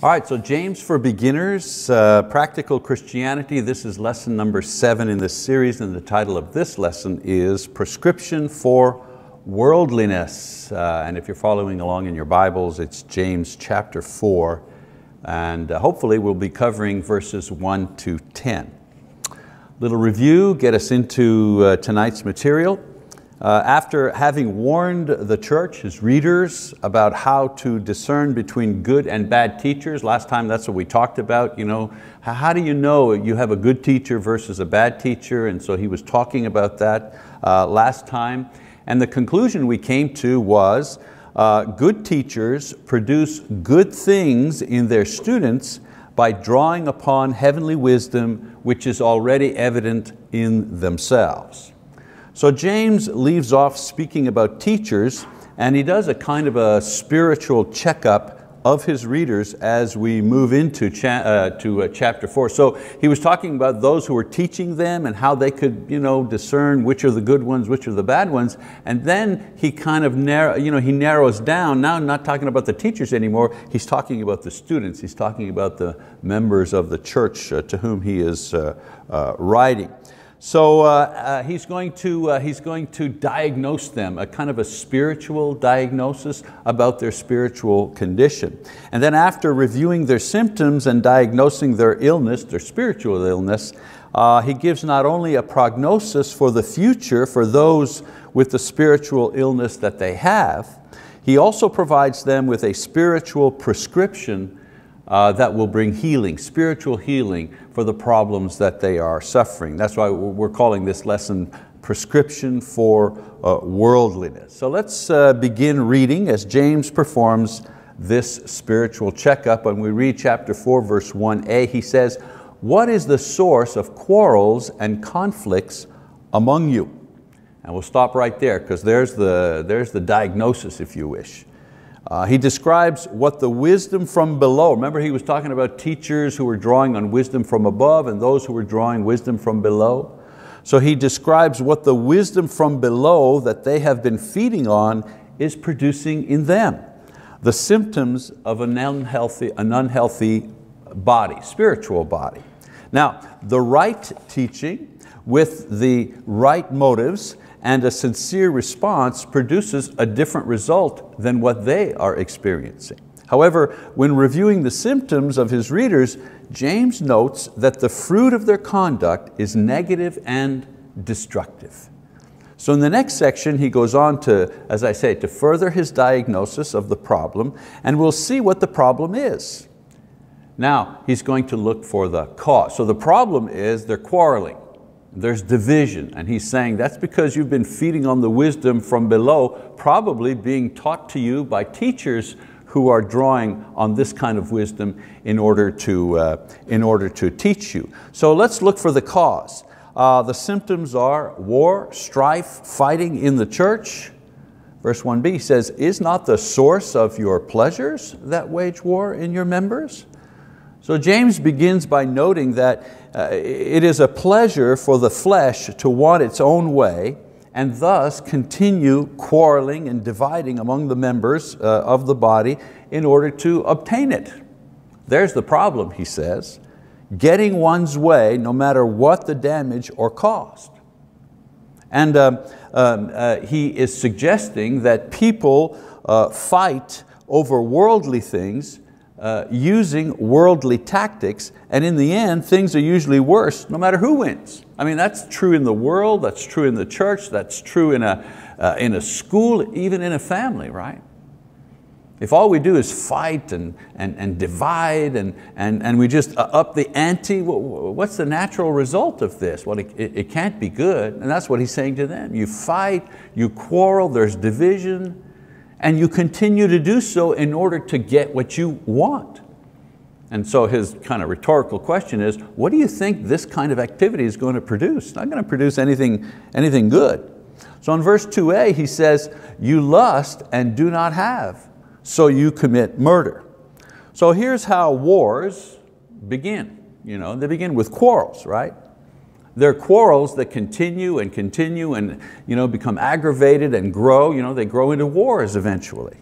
All right, so James for Beginners, Practical Christianity. This is lesson number 7 in this series, and the title of this lesson is Prescription for Worldliness. And if you're following along in your Bibles, it's James chapter 4, and hopefully we'll be covering verses 1 to 10. Little review, get us into tonight's material. After having warned the church, his readers, about how to discern between good and bad teachers, last time that's what we talked about, you know, how do you know you have a good teacher versus a bad teacher? And so he was talking about that last time. And the conclusion we came to was good teachers produce good things in their students by drawing upon heavenly wisdom, which is already evident in themselves. So James leaves off speaking about teachers, and he does a kind of a spiritual checkup of his readers as we move into chapter 4. So he was talking about those who were teaching them and how they could, you know, discern which are the good ones, which are the bad ones. And then he kind of narrows down. Now I'm not talking about the teachers anymore. He's talking about the students. He's talking about the members of the church to whom he is writing. So he's going to diagnose them, a kind of a spiritual diagnosis about their spiritual condition. And then after reviewing their symptoms and diagnosing their illness, their spiritual illness, he gives not only a prognosis for the future for those with the spiritual illness that they have, he also provides them with a spiritual prescription that will bring healing, spiritual healing for the problems that they are suffering. That's why we're calling this lesson Prescription for Worldliness. So let's begin reading as James performs this spiritual checkup. When we read chapter 4, verse 1a, he says, "What is the source of quarrels and conflicts among you?" And we'll stop right there, because there's the diagnosis, if you wish. He describes what the wisdom from below, remember he was talking about teachers who were drawing on wisdom from above and those who were drawing wisdom from below. So he describes what the wisdom from below that they have been feeding on is producing in them, the symptoms of an unhealthy body, spiritual body. Now, the right teaching with the right motives and a sincere response produces a different result than what they are experiencing. However, when reviewing the symptoms of his readers, James notes that the fruit of their conduct is negative and destructive. So in the next section, he goes on to, as I say, to further his diagnosis of the problem, and we'll see what the problem is. Now, he's going to look for the cause. So the problem is they're quarreling. There's division, and he's saying that's because you've been feeding on the wisdom from below, probably being taught to you by teachers who are drawing on this kind of wisdom in order to teach you. So let's look for the cause. The symptoms are war, strife, fighting in the church. Verse 1b says, "Is not the source of your pleasures that wage war in your members?" So James begins by noting that it is a pleasure for the flesh to want its own way and thus continue quarreling and dividing among the members of the body in order to obtain it. There's the problem, he says, getting one's way no matter what the damage or cost. And he is suggesting that people fight over worldly things using worldly tactics, and in the end things are usually worse no matter who wins. I mean, that's true in the world, that's true in the church, that's true in a school, even in a family, right? If all we do is fight and divide and we just up the ante, what's the natural result of this? Well, it can't be good, and that's what he's saying to them. You fight, you quarrel, there's division, and you continue to do so in order to get what you want. And so his kind of rhetorical question is, what do you think this kind of activity is going to produce? It's not going to produce anything good. So in verse 2a he says, "You lust and do not have, so you commit murder." So here's how wars begin. You know, they begin with quarrels, right? There are quarrels that continue and become aggravated and grow. You know, they grow into wars eventually.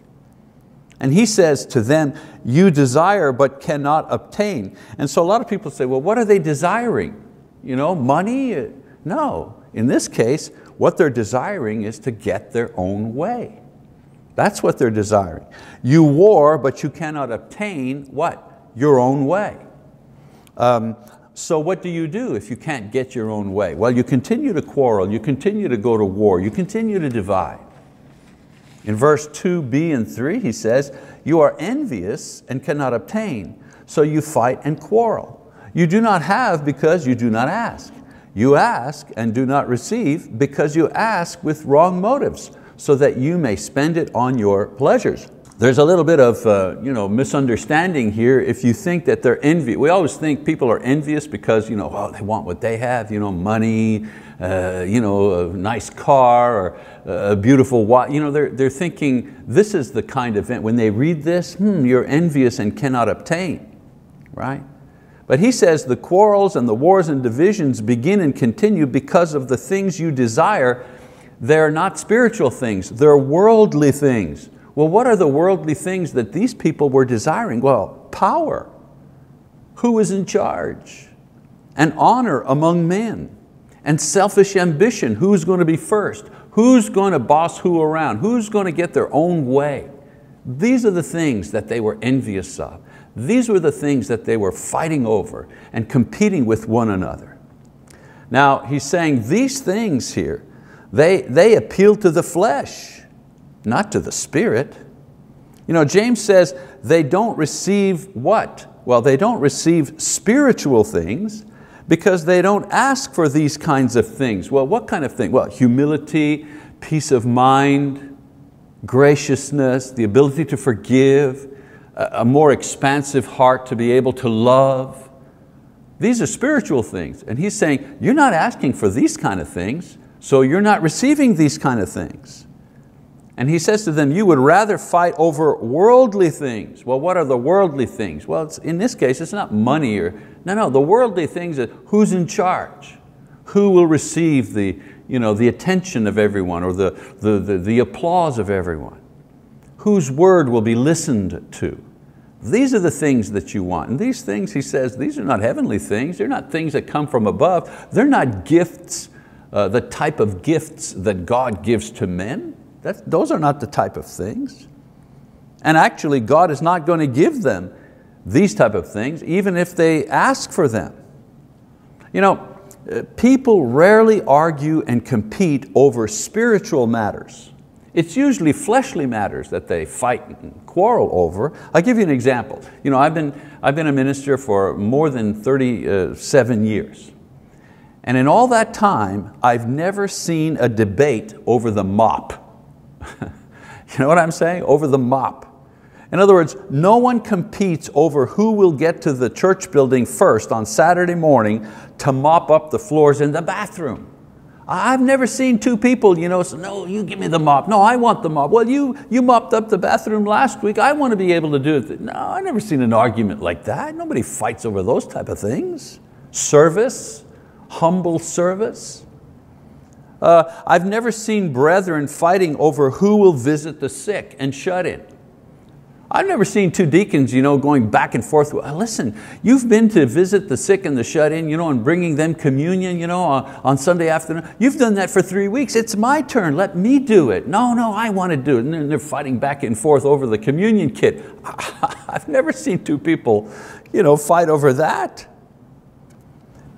And he says to them, you desire but cannot obtain. And so a lot of people say, well, what are they desiring? You know, money? No, in this case, what they're desiring is to get their own way. That's what they're desiring. You war, but you cannot obtain what? Your own way. So what do you do if you can't get your own way? Well, you continue to quarrel, you continue to go to war, you continue to divide. In verse 2b and 3, he says, you are envious and cannot obtain, so you fight and quarrel. You do not have because you do not ask. You ask and do not receive because you ask with wrong motives, so that you may spend it on your pleasures. There's a little bit of misunderstanding here if you think that they're envious. We always think people are envious because oh, they want what they have, money, a nice car, or a beautiful watch. They're thinking this is the kind of event. When they read this, you're envious and cannot obtain, right? But he says the quarrels and the wars and divisions begin and continue because of the things you desire. They're not spiritual things, they're worldly things. Well, what are the worldly things that these people were desiring? Well, power, who is in charge, and honor among men, and selfish ambition, who's going to be first, who's going to boss who around, who's going to get their own way. These are the things that they were envious of. These were the things that they were fighting over and competing with one another. Now, he's saying these things here, they appeal to the flesh, not to the spirit. James says they don't receive what? Well, they don't receive spiritual things because they don't ask for these kinds of things. Well, what kind of thing? Well, humility, peace of mind, graciousness, the ability to forgive, a more expansive heart to be able to love. These are spiritual things. And he's saying, you're not asking for these kind of things, so you're not receiving these kind of things. And he says to them, you would rather fight over worldly things. Well, what are the worldly things? Well, it's, in this case, it's not money or, no, the worldly things are who's in charge, who will receive the attention of everyone or the applause of everyone, whose word will be listened to. These are the things that you want. And these things, he says, these are not heavenly things. They're not things that come from above. They're not gifts, the type of gifts that God gives to men. Those are not the type of things. And actually, God is not going to give them these type of things, even if they ask for them. People rarely argue and compete over spiritual matters. It's usually fleshly matters that they fight and quarrel over. I'll give you an example. I've been a minister for more than 37 years. And in all that time, I've never seen a debate over the mop. You know what I'm saying? Over the mop. In other words, no one competes over who will get to the church building first on Saturday morning to mop up the floors in the bathroom. I've never seen two people, so no, you give me the mop. No, I want the mop. Well, you mopped up the bathroom last week. I want to be able to do it. No, I've never seen an argument like that. Nobody fights over those type of things. Service, humble service. I've never seen brethren fighting over who will visit the sick and shut in. I've never seen two deacons, going back and forth. Listen, you've been to visit the sick and the shut-in, and bringing them communion, on Sunday afternoon. You've done that for 3 weeks. It's my turn. Let me do it. No, I want to do it. And they're fighting back and forth over the communion kit. I've never seen two people, fight over that.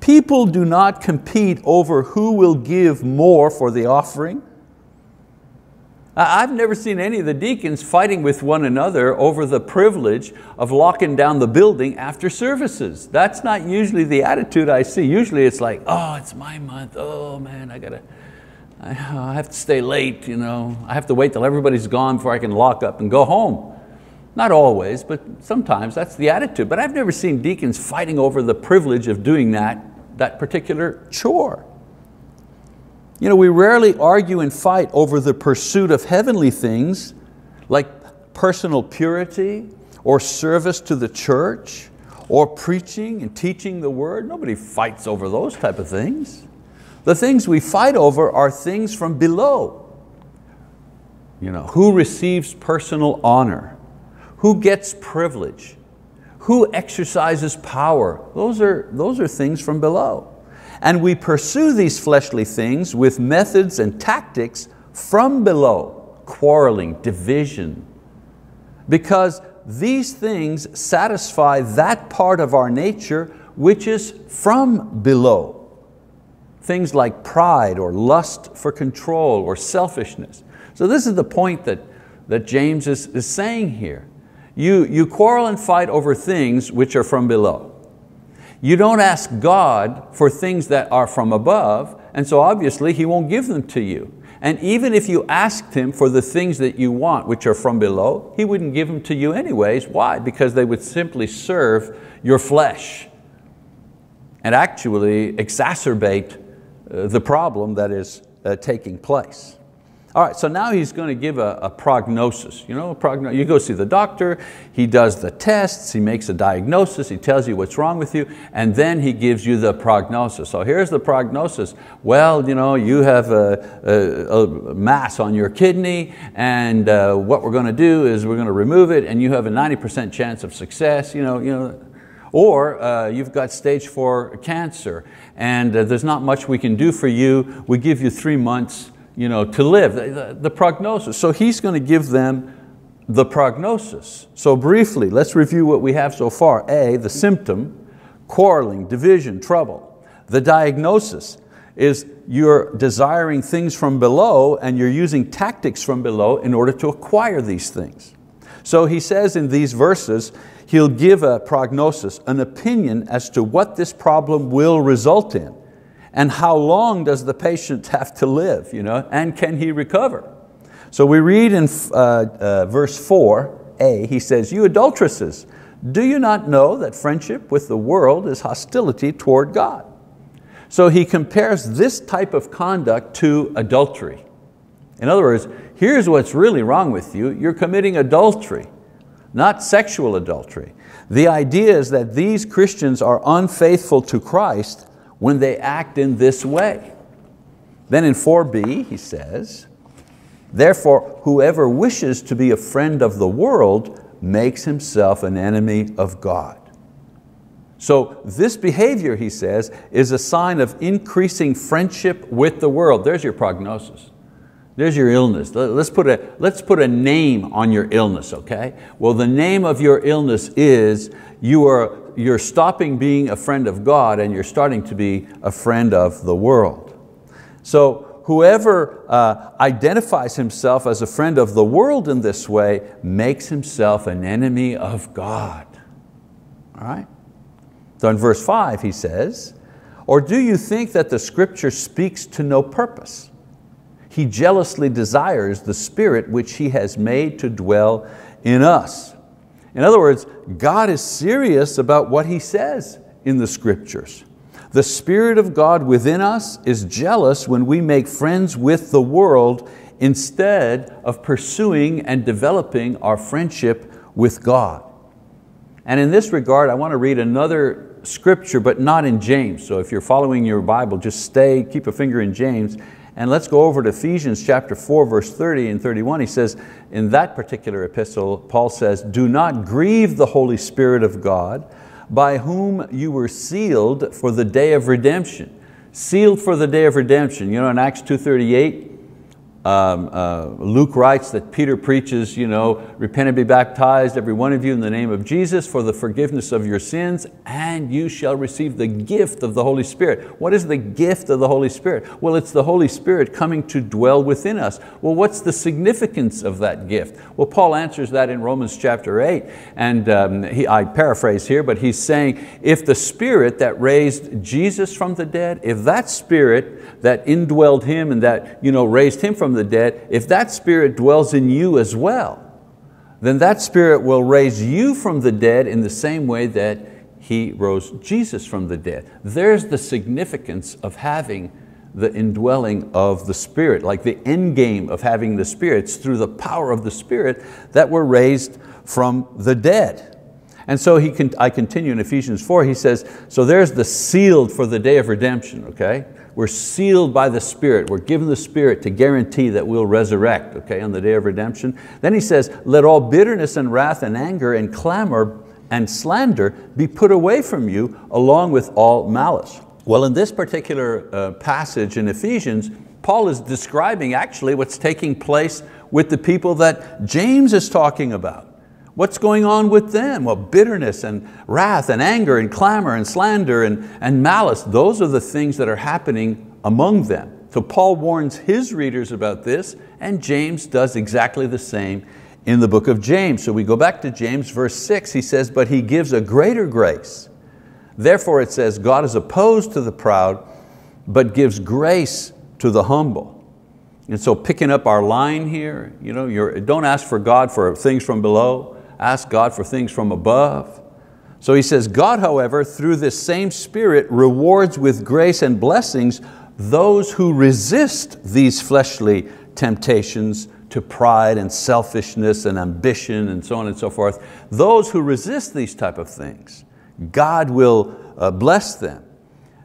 People do not compete over who will give more for the offering. I've never seen any of the deacons fighting with one another over the privilege of locking down the building after services. That's not usually the attitude I see. Usually it's like, oh, it's my month. Oh man, I have to stay late. I have to wait till everybody's gone before I can lock up and go home. Not always, but sometimes that's the attitude. But I've never seen deacons fighting over the privilege of doing that particular chore. We rarely argue and fight over the pursuit of heavenly things like personal purity or service to the church or preaching and teaching the word. Nobody fights over those type of things. The things we fight over are things from below. Who receives personal honor? Who gets privilege? Who exercises power? Those are things from below. And we pursue these fleshly things with methods and tactics from below, quarreling, division, because these things satisfy that part of our nature which is from below. Things like pride or lust for control or selfishness. So this is the point that James is saying here. You quarrel and fight over things which are from below. You don't ask God for things that are from above, and so obviously He won't give them to you. And even if you asked Him for the things that you want, which are from below, He wouldn't give them to you anyways. Why? Because they would simply serve your flesh and actually exacerbate the problem that is taking place. All right, so now he's going to give a prognosis. You know, you go see the doctor, he does the tests, he makes a diagnosis, he tells you what's wrong with you, and then he gives you the prognosis. So here's the prognosis. Well, you know, you have a mass on your kidney, and what we're going to do is we're going to remove it, and you have a 90% chance of success. Or you've got stage 4 cancer, and there's not much we can do for you. We give you 3 months to live, the prognosis. So he's going to give them the prognosis. So briefly, let's review what we have so far. A, the symptom, quarreling, division, trouble. The diagnosis is you're desiring things from below and you're using tactics from below in order to acquire these things. So he says in these verses, he'll give a prognosis, an opinion as to what this problem will result in. And how long does the patient have to live, and can he recover? So we read in verse 4a, he says, "You adulteresses, do you not know that friendship with the world is hostility toward God?" So he compares this type of conduct to adultery. In other words, here's what's really wrong with you. You're committing adultery, not sexual adultery. The idea is that these Christians are unfaithful to Christ when they act in this way. Then in 4b he says, "Therefore whoever wishes to be a friend of the world makes himself an enemy of God." So this behavior, he says, is a sign of increasing friendship with the world. There's your prognosis. There's your illness. Let's put a name on your illness, okay? Well, the name of your illness is you're stopping being a friend of God and you're starting to be a friend of the world. So whoever identifies himself as a friend of the world in this way makes himself an enemy of God. All right? So in verse 5 he says, "Or do you think that the Scripture speaks to no purpose? He jealously desires the Spirit which He has made to dwell in us." In other words, God is serious about what He says in the Scriptures. The Spirit of God within us is jealous when we make friends with the world instead of pursuing and developing our friendship with God. And in this regard, I want to read another scripture, but not in James. So if you're following your Bible, just stay, keep a finger in James, and let's go over to Ephesians chapter 4, verse 30 and 31. He says, in that particular epistle, Paul says, "Do not grieve the Holy Spirit of God, by whom you were sealed for the day of redemption." Sealed for the day of redemption. In Acts 2:38, Luke writes that Peter preaches, "Repent and be baptized, every one of you, in the name of Jesus for the forgiveness of your sins, and you shall receive the gift of the Holy Spirit." What is the gift of the Holy Spirit? Well, it's the Holy Spirit coming to dwell within us. Well, what's the significance of that gift? Well, Paul answers that in Romans chapter 8, and I paraphrase here, but he's saying, if the Spirit that raised Jesus from the dead, if that Spirit that indwelled Him and that raised Him from the dead, if that Spirit dwells in you as well, then that Spirit will raise you from the dead in the same way that He rose Jesus from the dead. There's the significance of having the indwelling of the Spirit, like the end game of having the Spirit. It's through the power of the Spirit that we're raised from the dead. And so I continue in Ephesians 4, he says, so there's the sealed for the day of redemption, okay? We're sealed by the Spirit. We're given the Spirit to guarantee that we'll resurrect, okay, on the day of redemption. Then he says, let all bitterness and wrath and anger and clamor and slander be put away from you, along with all malice. Well, in this particular passage in Ephesians, Paul is describing actually what's taking place with the people that James is talking about. What's going on with them? Well, bitterness and wrath and anger and clamor and slander and malice, those are the things that are happening among them. So Paul warns his readers about this, and James does exactly the same in the book of James. So we go back to James verse 6, he says, but he gives a greater grace. Therefore it says, God is opposed to the proud, but gives grace to the humble. And so picking up our line here, you know, don't ask for God for things from below, ask God for things from above. So he says, God, however, through this same Spirit rewards with grace and blessings those who resist these fleshly temptations to pride and selfishness and ambition and so on and so forth. Those who resist these type of things, God will bless them.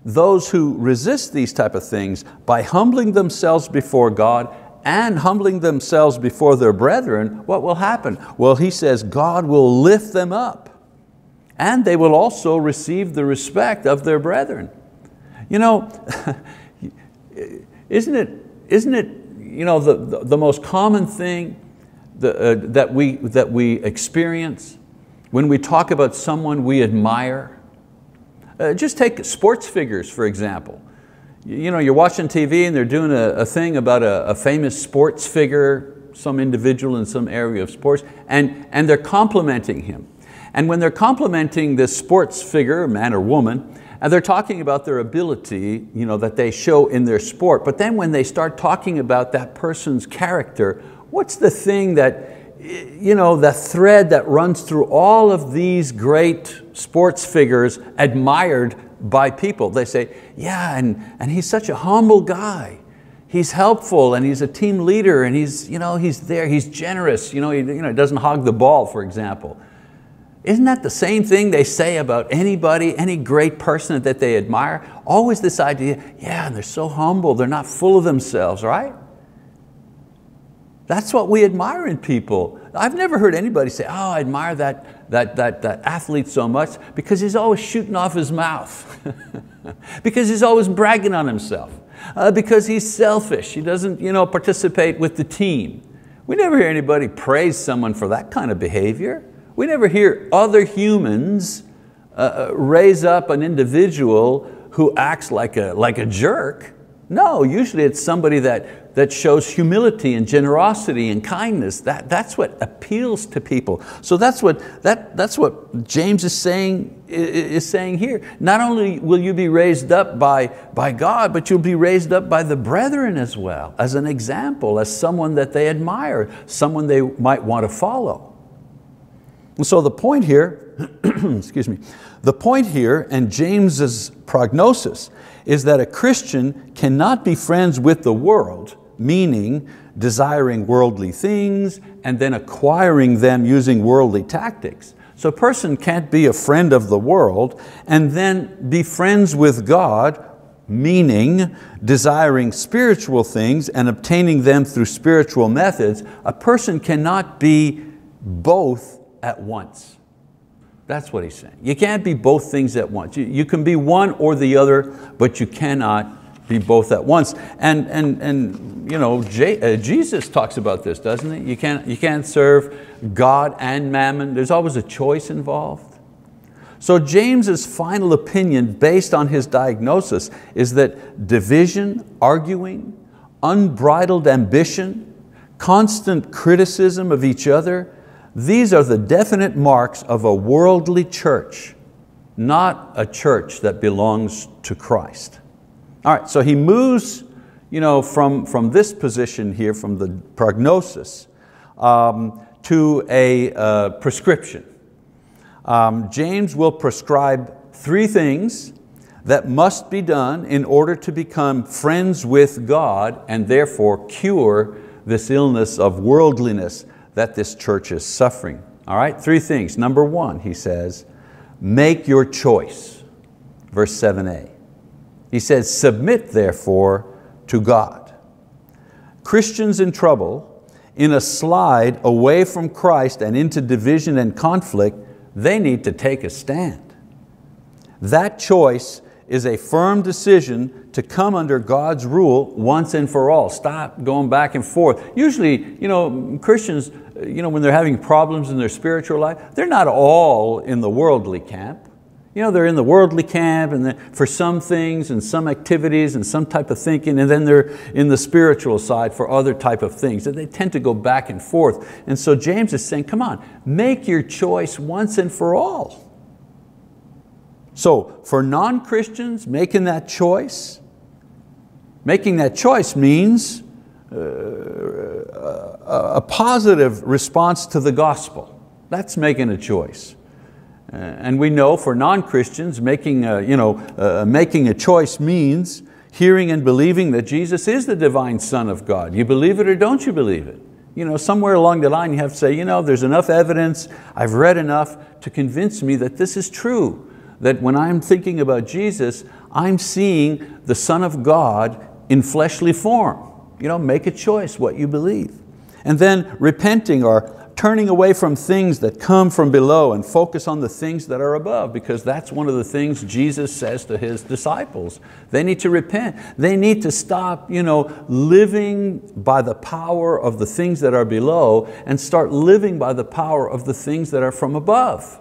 Those who resist these type of things by humbling themselves before God and humbling themselves before their brethren, what will happen? Well, he says God will lift them up, and they will also receive the respect of their brethren. You know, isn't it you know, the most common thing that we experience when we talk about someone we admire? Just take sports figures, for example. You know, you're watching TV and they're doing a thing about a famous sports figure, some individual in some area of sports, and they're complimenting him. And when they're complimenting this sports figure, man or woman, and they're talking about their ability, you know, that they show in their sport, but then when they start talking about that person's character, what's the thing that, you know, the thread that runs through all of these great sports figures admired by people? They say, yeah, and he's such a humble guy. He's helpful and he's a team leader and he's there, he's generous. He doesn't hog the ball, for example. Isn't that the same thing they say about anybody, any great person that they admire? Always this idea, yeah, and they're so humble, they're not full of themselves, right? That's what we admire in people. I've never heard anybody say, oh, I admire that athlete so much because he's always shooting off his mouth, because he's always bragging on himself, because he's selfish, he doesn't participate with the team. We never hear anybody praise someone for that kind of behavior. We never hear other humans raise up an individual who acts like a jerk. No, usually it's somebody that shows humility and generosity and kindness. That's what appeals to people. So that's what James is saying here. Not only will you be raised up by God, but you'll be raised up by the brethren as well, as an example, as someone that they admire, someone they might want to follow. And so the point here, excuse me, the point here and James's prognosis is that a Christian cannot be friends with the world, meaning desiring worldly things and then acquiring them using worldly tactics. So a person can't be a friend of the world and then be friends with God, meaning desiring spiritual things and obtaining them through spiritual methods. A person cannot be both at once. That's what he's saying. You can't be both things at once. You can be one or the other, but you cannot be both at once. And you know, Jesus talks about this, doesn't he? You can't serve God and mammon. There's always a choice involved. So James's final opinion based on his diagnosis is that division, arguing, unbridled ambition, constant criticism of each other, these are the definite marks of a worldly church, not a church that belongs to Christ. All right, so he moves from this position here, from the prognosis, to a prescription. James will prescribe three things that must be done in order to become friends with God and therefore cure this illness of worldliness that this church is suffering. All right, three things. Number one, he says, make your choice. Verse 7a. He says, submit therefore to God. Christians in trouble, in a slide away from Christ and into division and conflict, they need to take a stand. That choice is a firm decision to come under God's rule once and for all. Stop going back and forth. Usually, Christians, when they're having problems in their spiritual life, they're not all in the worldly camp. They're in the worldly camp and for some things and some activities and some type of thinking, and then they're in the spiritual side for other type of things. They tend to go back and forth. And so James is saying, come on, make your choice once and for all. So for non-Christians, making that choice means a positive response to the gospel. That's making a choice. And we know for non-Christians, making a choice means hearing and believing that Jesus is the divine Son of God. You believe it or don't you believe it? Somewhere along the line you have to say, there's enough evidence, I've read enough to convince me that this is true. That when I'm thinking about Jesus, I'm seeing the Son of God in fleshly form. Make a choice what you believe. And then repenting or turning away from things that come from below and focus on the things that are above, because that's one of the things Jesus says to His disciples. They need to repent. They need to stop living by the power of the things that are below and start living by the power of the things that are from above.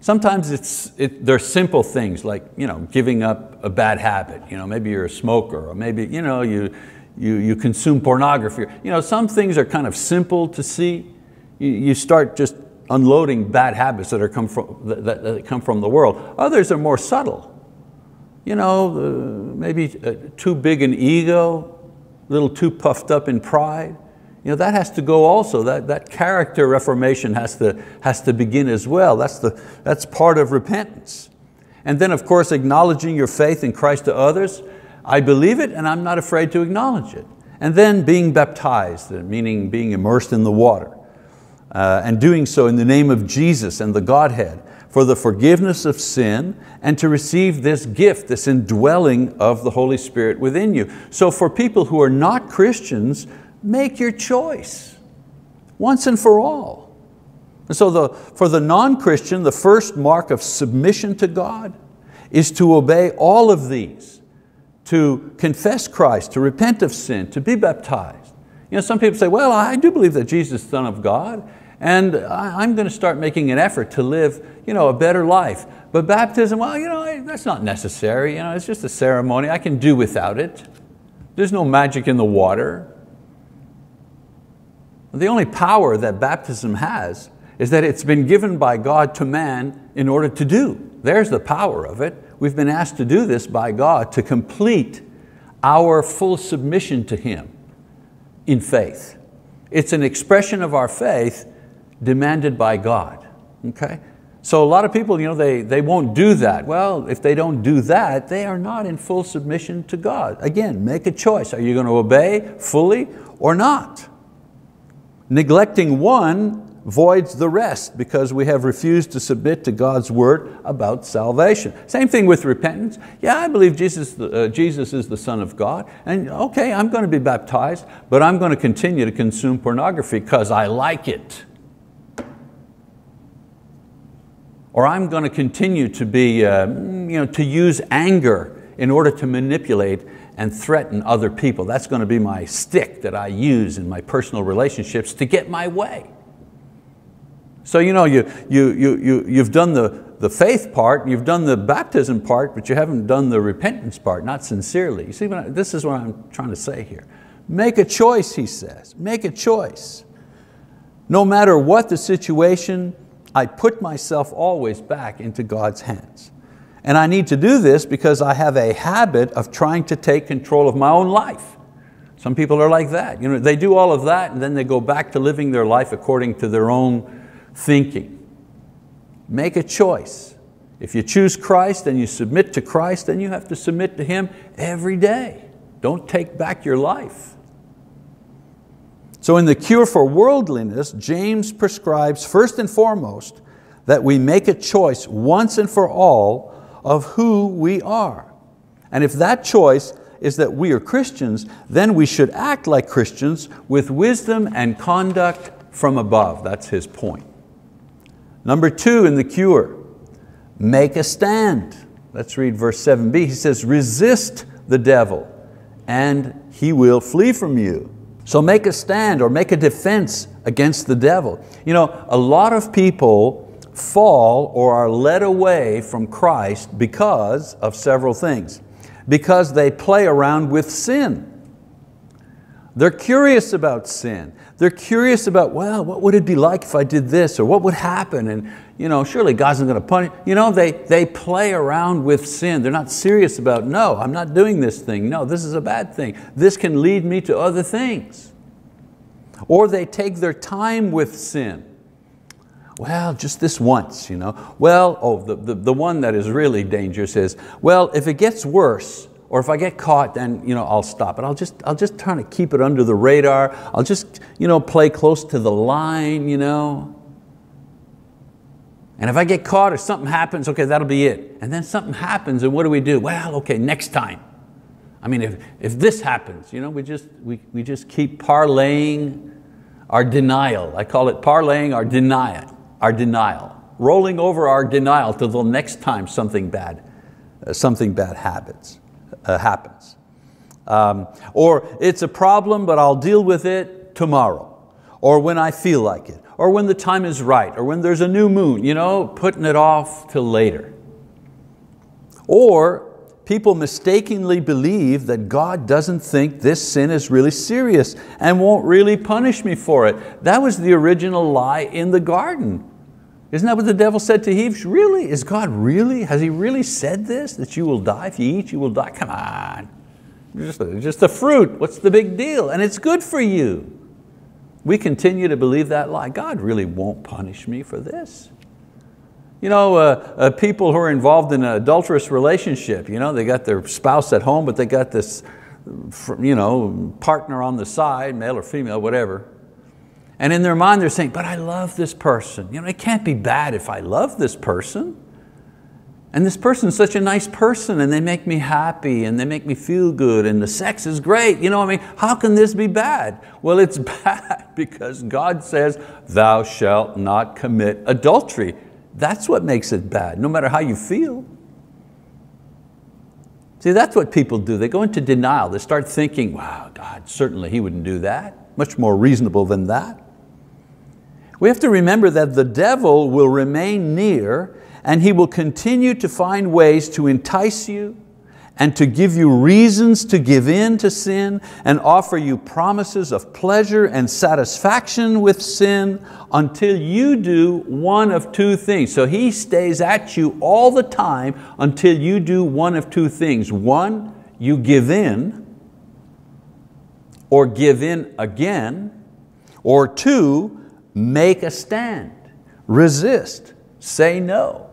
Sometimes they're simple things like giving up a bad habit. Maybe you're a smoker, or maybe you consume pornography. Some things are kind of simple to see. You start just unloading bad habits that come from the world. Others are more subtle. Maybe too big an ego, a little too puffed up in pride. That has to go also. That character reformation has to begin as well. That's part of repentance. And then of course acknowledging your faith in Christ to others. I believe it and I'm not afraid to acknowledge it. And then being baptized, meaning being immersed in the water. And doing so in the name of Jesus and the Godhead for the forgiveness of sin and to receive this gift, this indwelling of the Holy Spirit within you. So for people who are not Christians, make your choice once and for all. And so for the non-Christian, the first mark of submission to God is to obey all of these, to confess Christ, to repent of sin, to be baptized. Some people say, well, I do believe that Jesus is the Son of God and I'm going to start making an effort to live a better life. But baptism, well, that's not necessary. It's just a ceremony. I can do without it. There's no magic in the water. The only power that baptism has is that it's been given by God to man in order to do. There's the power of it. We've been asked to do this by God to complete our full submission to Him in faith. It's an expression of our faith demanded by God. Okay? So a lot of people, they won't do that. Well, if they don't do that, they are not in full submission to God. Again, make a choice. Are you going to obey fully or not? Neglecting one voids the rest because we have refused to submit to God's word about salvation. Same thing with repentance. Yeah, I believe Jesus is the Son of God, and okay, I'm going to be baptized, but I'm going to continue to consume pornography because I like it. Or I'm going to continue to be, to use anger in order to manipulate and threaten other people. That's going to be my stick that I use in my personal relationships to get my way. So you've done the faith part, you've done the baptism part, but you haven't done the repentance part, not sincerely. You see, this is what I'm trying to say here. Make a choice, he says, make a choice. No matter what the situation, I put myself always back into God's hands. And I need to do this because I have a habit of trying to take control of my own life. Some people are like that. They do all of that and then they go back to living their life according to their own thinking. Make a choice. If you choose Christ and you submit to Christ, then you have to submit to Him every day. Don't take back your life. So in the cure for worldliness, James prescribes first and foremost that we make a choice once and for all of who we are. And if that choice is that we are Christians, then we should act like Christians with wisdom and conduct from above. That's his point. Number two in the cure, make a stand. Let's read verse 7b. He says, resist the devil and he will flee from you. So make a stand or make a defense against the devil. You know, a lot of people fall or are led away from Christ because of several things. Because they play around with sin. They're curious about sin. They're curious about, well, what would it be like if I did this, or what would happen, and you know, surely God's not going to punish. You know, they play around with sin. They're not serious about, no, I'm not doing this thing. No, this is a bad thing. This can lead me to other things. Or they take their time with sin. Well, just this once, you know. Well, oh, the one that is really dangerous is, well, if it gets worse, or if I get caught, then you know, I'll stop it. I'll just try to keep it under the radar. I'll just, you know, play close to the line, you know. And if I get caught or something happens, okay, that'll be it. And then something happens, and what do we do? Well, okay, next time. I mean, if this happens, you know, we just keep parlaying our denial. I call it parlaying our denial. Our denial, rolling over our denial till the next time something bad happens. Or it's a problem, but I'll deal with it tomorrow, or when I feel like it, or when the time is right, or when there's a new moon, you know, putting it off till later. Or people mistakenly believe that God doesn't think this sin is really serious and won't really punish me for it. That was the original lie in the garden. Isn't that what the devil said to Eve? Really? Is God really? Has He really said this? That you will die? If you eat, you will die? Come on. Just the fruit. What's the big deal? And it's good for you. We continue to believe that lie. God really won't punish me for this. You know, people who are involved in an adulterous relationship, you know, they got their spouse at home, but they got this, you know, partner on the side, male or female, whatever. And in their mind they're saying, but I love this person. You know, it can't be bad if I love this person. And this person's such a nice person, and they make me happy, and they make me feel good, and the sex is great. You know, I mean, how can this be bad? Well, it's bad because God says, thou shalt not commit adultery. That's what makes it bad, no matter how you feel. See, that's what people do. They go into denial. They start thinking, wow, God, certainly He wouldn't do that. Much more reasonable than that. We have to remember that the devil will remain near, and he will continue to find ways to entice you and to give you reasons to give in to sin and offer you promises of pleasure and satisfaction with sin until you do one of two things. So he stays at you all the time until you do one of two things. One, you give in, or give in again, or two, make a stand, resist, say no.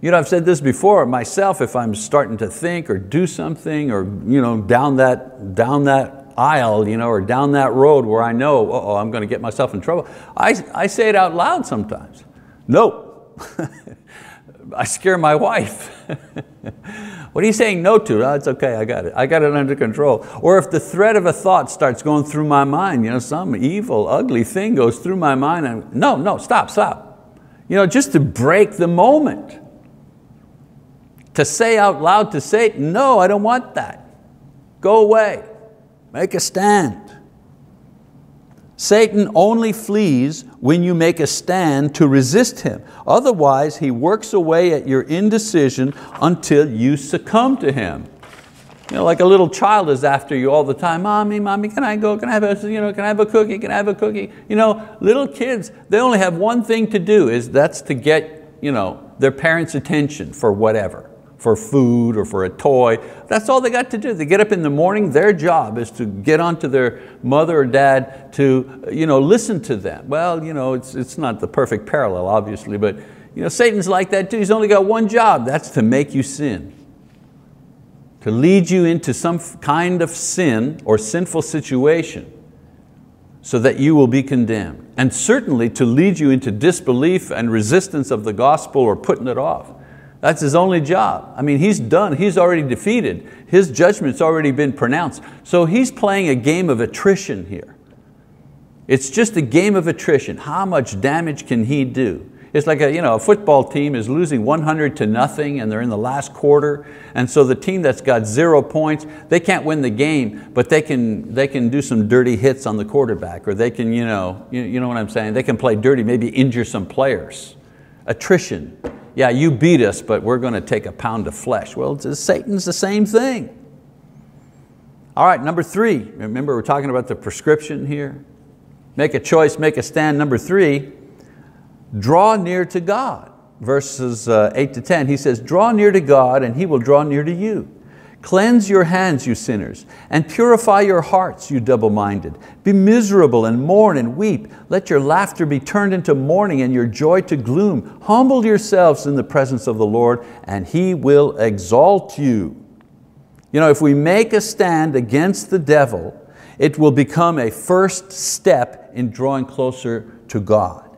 You know, I've said this before myself, if I'm starting to think or do something, or you know, down that aisle, you know, or down that road where I know, uh-oh, I'm going to get myself in trouble, I say it out loud sometimes. No. I scare my wife. What are you saying no to? Oh, it's okay, I got it. I got it under control. Or if the thread of a thought starts going through my mind, you know, some evil, ugly thing goes through my mind, and no, stop. You know, just to break the moment. To say out loud to Satan, no, I don't want that. Go away, make a stand. Satan only flees when you make a stand to resist him. Otherwise, he works away at your indecision until you succumb to him. You know, like a little child is after you all the time. Mommy, mommy, can I go? Can I have a, you know, can I have a cookie? Can I have a cookie? You know, little kids, they only have one thing to do, that's to get, you know, their parents' attention for whatever, for food or for a toy. That's all they got to do. They get up in the morning, their job is to get onto their mother or dad to, you know, listen to them. Well, you know, it's not the perfect parallel, obviously, but you know, Satan's like that too. He's only got one job, that's to make you sin, to lead you into some kind of sin or sinful situation so that you will be condemned, and certainly to lead you into disbelief and resistance of the gospel or putting it off. That's his only job. I mean, he's done, he's already defeated. His judgment's already been pronounced. So he's playing a game of attrition here. It's just a game of attrition. How much damage can he do? It's like a, a football team is losing 100-0 and they're in the last quarter. And so the team that's got 0 points, they can't win the game, but they can do some dirty hits on the quarterback, or they can, you know what I'm saying? They can play dirty, maybe injure some players. Attrition. Yeah, you beat us, but we're going to take a pound of flesh. Well, Satan's the same thing. All right, number three. Remember, we're talking about the prescription here. Make a choice, make a stand. Number three, draw near to God. Verses 8 to 10, he says, draw near to God and He will draw near to you. Cleanse your hands, you sinners, and purify your hearts, you double-minded. Be miserable and mourn and weep. Let your laughter be turned into mourning and your joy to gloom. Humble yourselves in the presence of the Lord and He will exalt you. You know, if we make a stand against the devil, it will become a first step in drawing closer to God.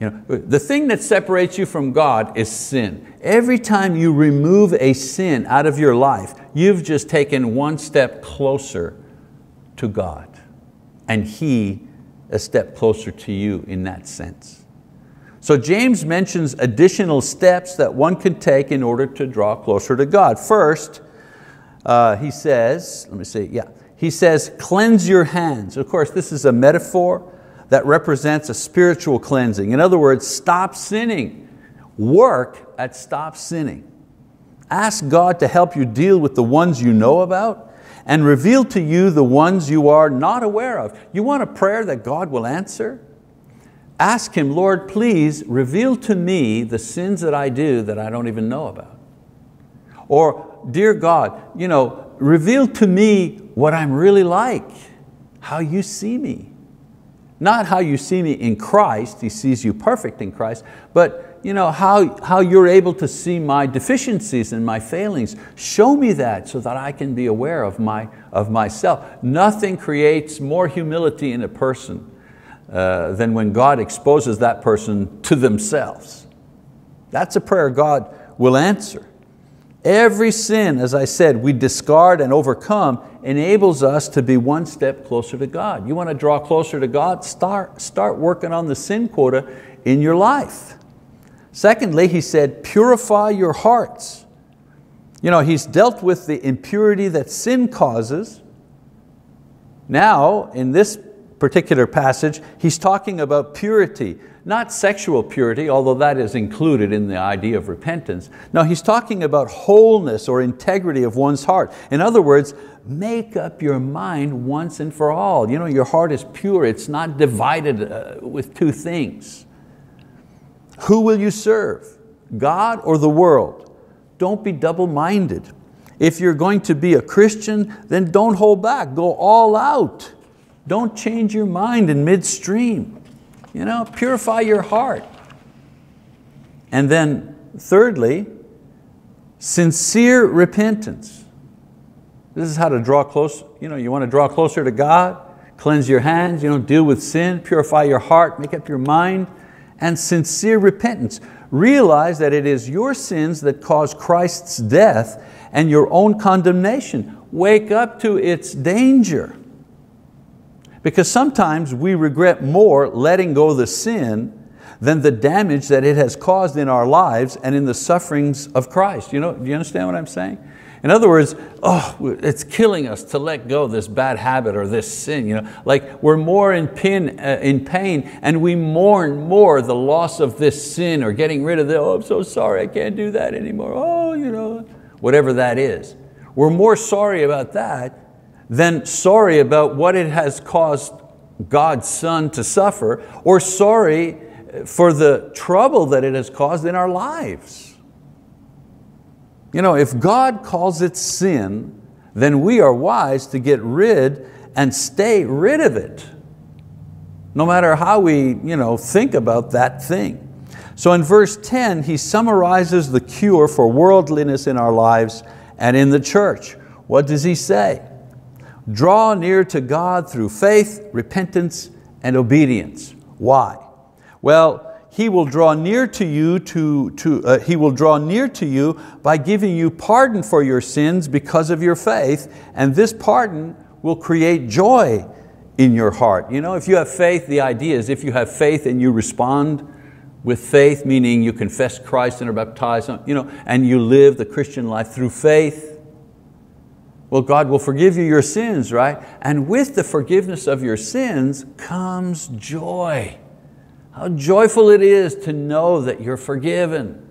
You know, the thing that separates you from God is sin. Every time you remove a sin out of your life, you've just taken one step closer to God, and He a step closer to you in that sense. So James mentions additional steps that one can take in order to draw closer to God. First, he says, he says, cleanse your hands. Of course, this is a metaphor that represents a spiritual cleansing. In other words, stop sinning. Work at stop sinning. Ask God to help you deal with the ones you know about and reveal to you the ones you are not aware of. You want a prayer that God will answer? Ask Him, Lord, please reveal to me the sins that I do that I don't even know about. Or, dear God, reveal to me what I'm really like, how you see me. Not how you see me in Christ, He sees you perfect in Christ, but how you're able to see my deficiencies and my failings. Show me that so that I can be aware of, myself. Nothing creates more humility in a person than when God exposes that person to themselves. That's a prayer God will answer. Every sin, as I said, we discard and overcome enables us to be one step closer to God. You want to draw closer to God? Start working on the sin quota in your life. Secondly, he said, purify your hearts. He's dealt with the impurity that sin causes. Now, in this particular passage, he's talking about purity. Not sexual purity, although that is included in the idea of repentance. No, he's talking about wholeness or integrity of one's heart. In other words, make up your mind once and for all. Your heart is pure, it's not divided with two things. Who will you serve, God or the world? Don't be double-minded. If you're going to be a Christian, then don't hold back, go all out. Don't change your mind in midstream. Purify your heart. And then thirdly, sincere repentance. This is how to draw close. You want to draw closer to God, cleanse your hands, deal with sin, purify your heart, make up your mind, and sincere repentance. Realize that it is your sins that cause Christ's death and your own condemnation. Wake up to its danger. Because sometimes we regret more letting go the sin than the damage that it has caused in our lives and in the sufferings of Christ. Do you understand what I'm saying? In other words, oh, it's killing us to let go this bad habit or this sin. Like we're more in pain and we mourn more the loss of this sin or getting rid of the, oh, I'm so sorry, I can't do that anymore. Oh, whatever that is. We're more sorry about that than sorry about what it has caused God's Son to suffer, or sorry for the trouble that it has caused in our lives. If God calls it sin, then we are wise to get rid and stay rid of it, no matter how we think about that thing. So in verse 10, he summarizes the cure for worldliness in our lives and in the church. What does he say? Draw near to God through faith, repentance, and obedience. Why? Well, He will draw near to you He will draw near to you by giving you pardon for your sins because of your faith, and this pardon will create joy in your heart. You know, if you have faith, the idea is if you have faith and you respond with faith, meaning you confess Christ and are baptized, you know, and you live the Christian life through faith, well, God will forgive you your sins, right? And with the forgiveness of your sins comes joy. How joyful it is to know that you're forgiven.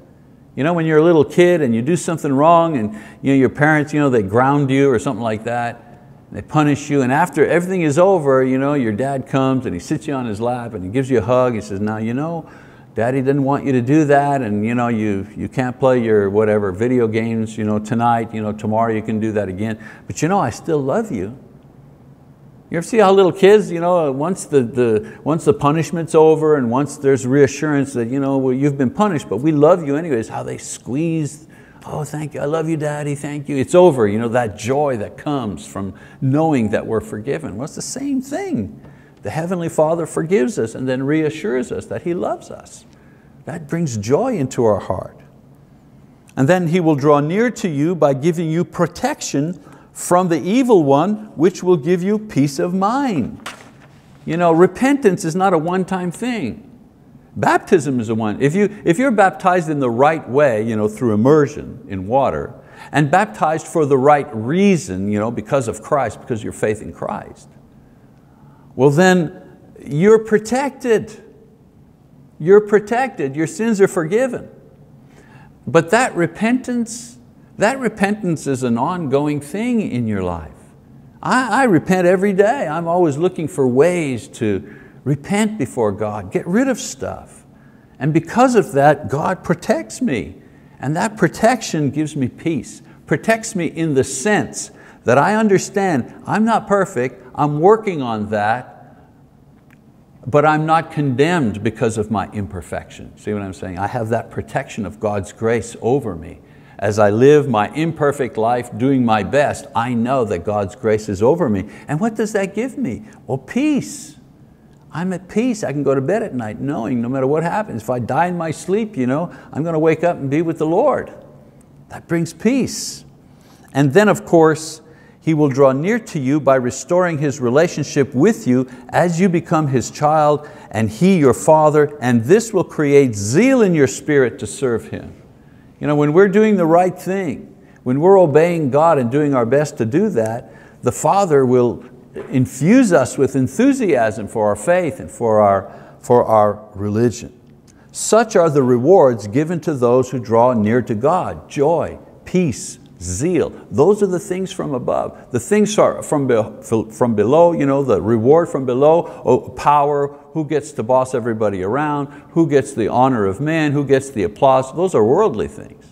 You know, when you're a little kid and you do something wrong and you know, your parents, you know, they ground you or something like that. They punish you, and after everything is over, you know, your dad comes and he sits you on his lap and he gives you a hug. He says, now, you know, Daddy didn't want you to do that, and you know, you can't play your whatever video games, you know, tonight, you know, tomorrow you can do that again. But you know, I still love you. You ever see how little kids, you know, once the punishment's over and once there's reassurance that, you know, well, you've been punished, but we love you anyways, how they squeeze. Oh, thank you, I love you, Daddy, thank you. It's over, you know, that joy that comes from knowing that we're forgiven. Well, it's the same thing. The Heavenly Father forgives us and then reassures us that He loves us. That brings joy into our heart. And then He will draw near to you by giving you protection from the evil one, which will give you peace of mind. You know, repentance is not a one-time thing. Baptism is the one. If you're baptized in the right way, you know, through immersion in water, and baptized for the right reason, you know, because of Christ, because of your faith in Christ, well then you're protected. You're protected, your sins are forgiven. But that repentance is an ongoing thing in your life. I repent every day. I'm always looking for ways to repent before God, get rid of stuff. And because of that, God protects me. And that protection gives me peace, protects me in the sense that I understand I'm not perfect, I'm working on that, but I'm not condemned because of my imperfection. See what I'm saying? I have that protection of God's grace over me. As I live my imperfect life doing my best, I know that God's grace is over me. And what does that give me? Well, peace. I'm at peace, I can go to bed at night knowing no matter what happens, if I die in my sleep, you know, I'm going to wake up and be with the Lord. That brings peace. And then of course, He will draw near to you by restoring His relationship with you as you become His child and He your Father, and this will create zeal in your spirit to serve Him. You know, when we're doing the right thing, when we're obeying God and doing our best to do that, the Father will infuse us with enthusiasm for our faith and for our religion. Such are the rewards given to those who draw near to God: joy, peace, zeal. Those are the things from above. The things are from below, you know, the reward from below, power, who gets to boss everybody around, who gets the honor of man, who gets the applause. Those are worldly things.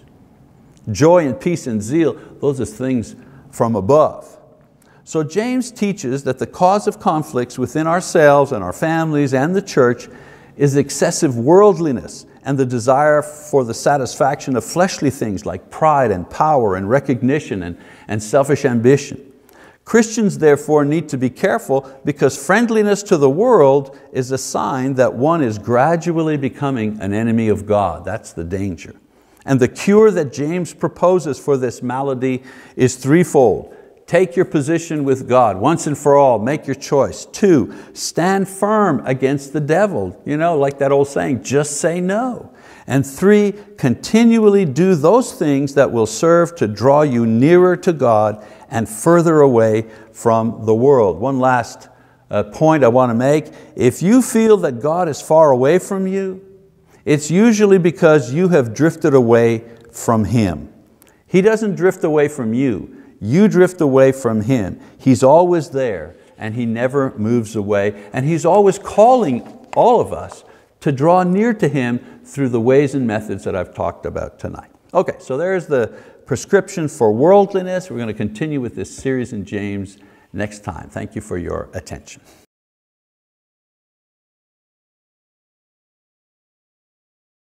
Joy and peace and zeal, those are things from above. So James teaches that the cause of conflicts within ourselves and our families and the church is excessive worldliness and the desire for the satisfaction of fleshly things like pride and power and recognition and selfish ambition. Christians therefore need to be careful because friendliness to the world is a sign that one is gradually becoming an enemy of God. That's the danger. And the cure that James proposes for this malady is threefold. Take your position with God once and for all, make your choice. 2, stand firm against the devil. You know, like that old saying, just say no. And 3, continually do those things that will serve to draw you nearer to God and further away from the world. One last point I want to make. If you feel that God is far away from you, it's usually because you have drifted away from Him. He doesn't drift away from you. You drift away from Him. He's always there and He never moves away, and He's always calling all of us to draw near to Him through the ways and methods that I've talked about tonight. Okay, so there's the prescription for worldliness. We're going to continue with this series in James next time. Thank you for your attention.